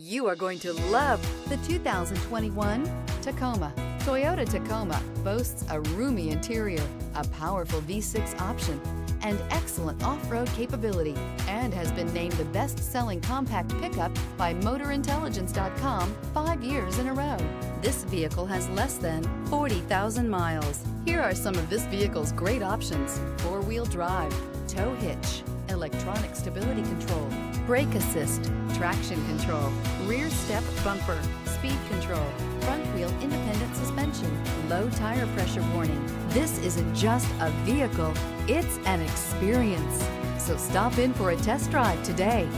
You are going to love the 2021 Tacoma. Toyota Tacoma boasts a roomy interior, a powerful V6 option, and excellent off-road capability, and has been named the best-selling compact pickup by MotorIntelligence.com 5 years in a row. This vehicle has less than 40,000 miles. Here are some of this vehicle's great options: four-wheel drive, tow hitch, electronic stability control, brake assist, traction control, rear step bumper, speed control, front wheel independent suspension, low tire pressure warning. This isn't just a vehicle, it's an experience. So stop in for a test drive today.